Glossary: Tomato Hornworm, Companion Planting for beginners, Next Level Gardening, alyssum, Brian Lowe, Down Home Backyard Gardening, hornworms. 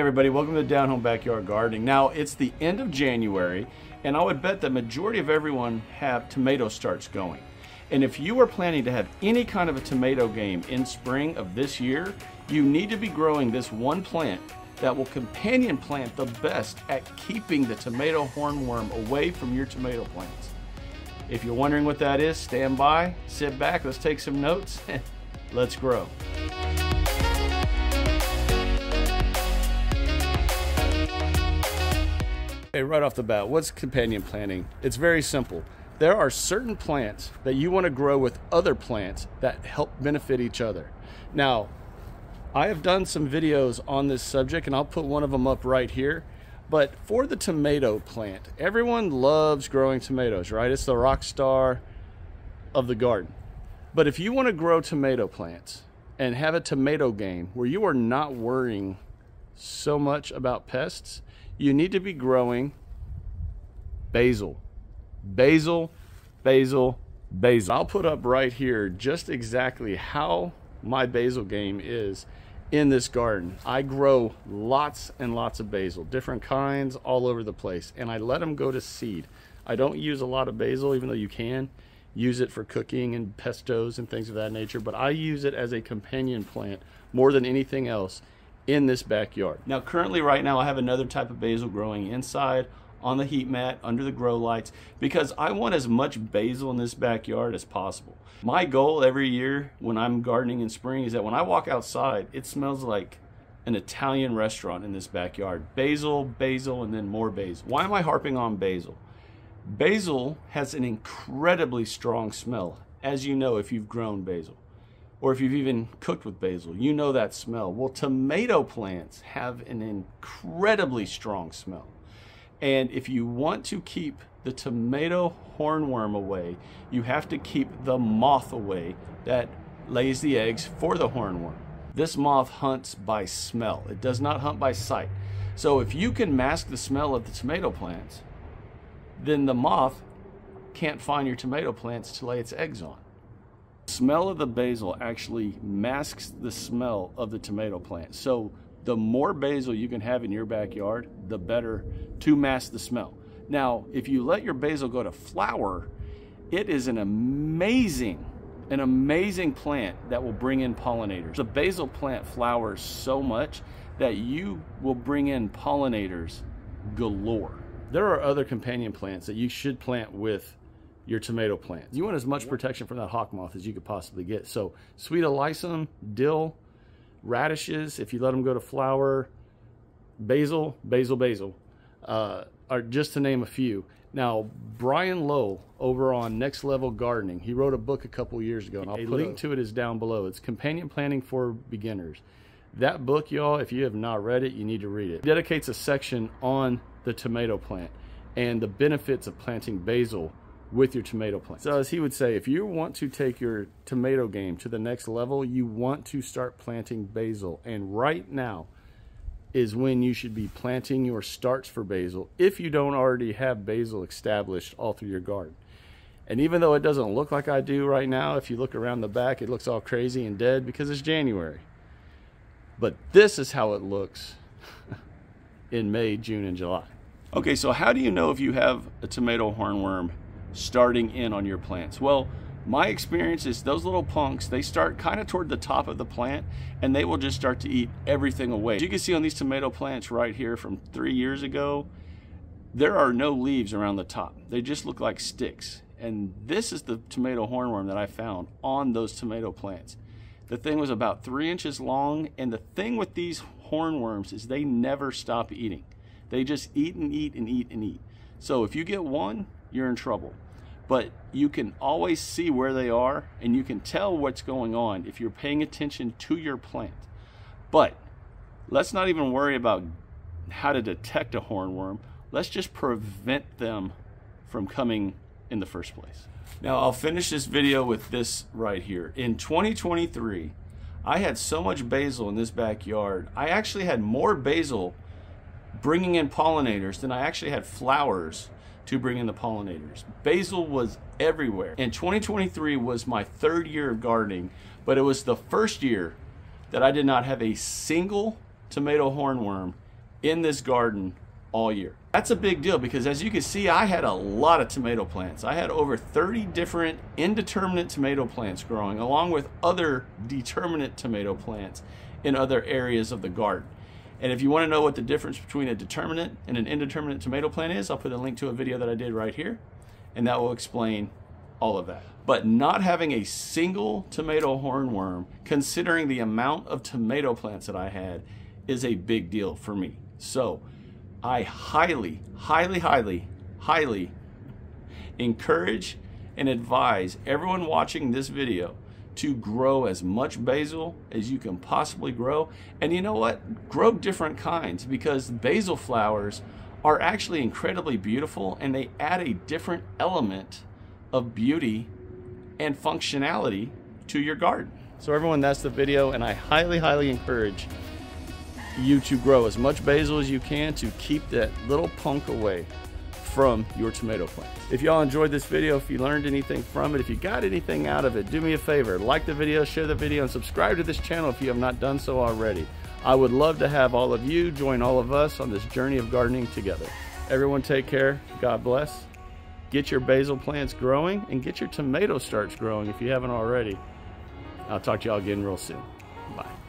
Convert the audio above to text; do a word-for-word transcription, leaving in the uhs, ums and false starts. Hey everybody, welcome to Down Home Backyard Gardening. Now it's the end of January and I would bet the majority of everyone have tomato starts going. And if you are planning to have any kind of a tomato game in spring of this year, you need to be growing this one plant that will companion plant the best at keeping the tomato hornworm away from your tomato plants. If you're wondering what that is, stand by, sit back, let's take some notes, and let's grow. Hey, right off the bat, what's companion planting? It's very simple. There are certain plants that you want to grow with other plants that help benefit each other. Now, I have done some videos on this subject and I'll put one of them up right here. But for the tomato plant, everyone loves growing tomatoes, right? It's the rock star of the garden. But if you want to grow tomato plants and have a tomato game where you are not worrying so much about pests, you need to be growing basil, basil, basil, basil. I'll put up right here just exactly how my basil game is in this garden. I grow lots and lots of basil, different kinds all over the place, and I let them go to seed. I don't use a lot of basil, even though you can use it for cooking and pestos and things of that nature, but I use it as a companion plant more than anything else in this backyard. Now currently right now I have another type of basil growing inside on the heat mat under the grow lights because I want as much basil in this backyard as possible. My goal every year when I'm gardening in spring is that when I walk outside it smells like an Italian restaurant in this backyard. Basil, basil, and then more basil. Why am I harping on basil? Basil has an incredibly strong smell, as you know if you've grown basil, or if you've even cooked with basil, you know that smell. Well, tomato plants have an incredibly strong smell. And if you want to keep the tomato hornworm away, you have to keep the moth away that lays the eggs for the hornworm. This moth hunts by smell. It does not hunt by sight. So if you can mask the smell of the tomato plants, then the moth can't find your tomato plants to lay its eggs on. The smell of the basil actually masks the smell of the tomato plant. So the more basil you can have in your backyard, the better to mask the smell. Now, if you let your basil go to flower, it is an amazing, an amazing plant that will bring in pollinators. The basil plant flowers so much that you will bring in pollinators galore. There are other companion plants that you should plant with your tomato plants. You want as much protection from that hawk moth as you could possibly get. So sweet alyssum, dill, radishes, if you let them go to flower, basil, basil, basil, uh, are just to name a few. Now, Brian Lowe over on Next Level Gardening, he wrote a book a couple years ago, and I'll put a link to it is down below. It's Companion Planting for Beginners. That book, y'all, if you have not read it, you need to read it. It dedicates a section on the tomato plant and the benefits of planting basil with your tomato plants. So as he would say, if you want to take your tomato game to the next level, you want to start planting basil. And right now is when you should be planting your starts for basil if you don't already have basil established all through your garden. And even though it doesn't look like I do right now, if you look around the back, it looks all crazy and dead because it's January. But this is how it looks in May, June, and July. Okay, so how do you know if you have a tomato hornworm starting in on your plants? Well, my experience is those little punks, they start kind of toward the top of the plant and they will just start to eat everything away. As you can see on these tomato plants right here from three years ago, there are no leaves around the top. They just look like sticks. And this is the tomato hornworm that I found on those tomato plants. The thing was about three inches long, and the thing with these hornworms is they never stop eating. They just eat and eat and eat and eat. So if you get one, you're in trouble. But you can always see where they are and you can tell what's going on if you're paying attention to your plant. But let's not even worry about how to detect a hornworm. Let's just prevent them from coming in the first place. Now I'll finish this video with this right here. In twenty twenty-three, I had so much basil in this backyard. I actually had more basil bringing in pollinators than I actually had flowers to bring in the pollinators. Basil was everywhere. And twenty twenty-three was my third year of gardening, but it was the first year that I did not have a single tomato hornworm in this garden all year. That's a big deal because, as you can see, I had a lot of tomato plants. I had over thirty different indeterminate tomato plants growing, along with other determinate tomato plants in other areas of the garden. And if you want to know what the difference between a determinate and an indeterminate tomato plant is, I'll put a link to a video that I did right here, and that will explain all of that. But not having a single tomato hornworm, considering the amount of tomato plants that I had, is a big deal for me. So I highly, highly, highly, highly encourage and advise everyone watching this video to grow as much basil as you can possibly grow. And you know what? Grow different kinds, because basil flowers are actually incredibly beautiful, and they add a different element of beauty and functionality to your garden. So everyone, that's the video, and I highly, highly encourage you to grow as much basil as you can to keep that little punk away from your tomato plants. If y'all enjoyed this video, if you learned anything from it, if you got anything out of it, do me a favor, like the video, share the video, and subscribe to this channel if you have not done so already. I would love to have all of you join all of us on this journey of gardening together. Everyone, take care, God bless, get your basil plants growing, and get your tomato starts growing if you haven't already. I'll talk to y'all again real soon. Bye.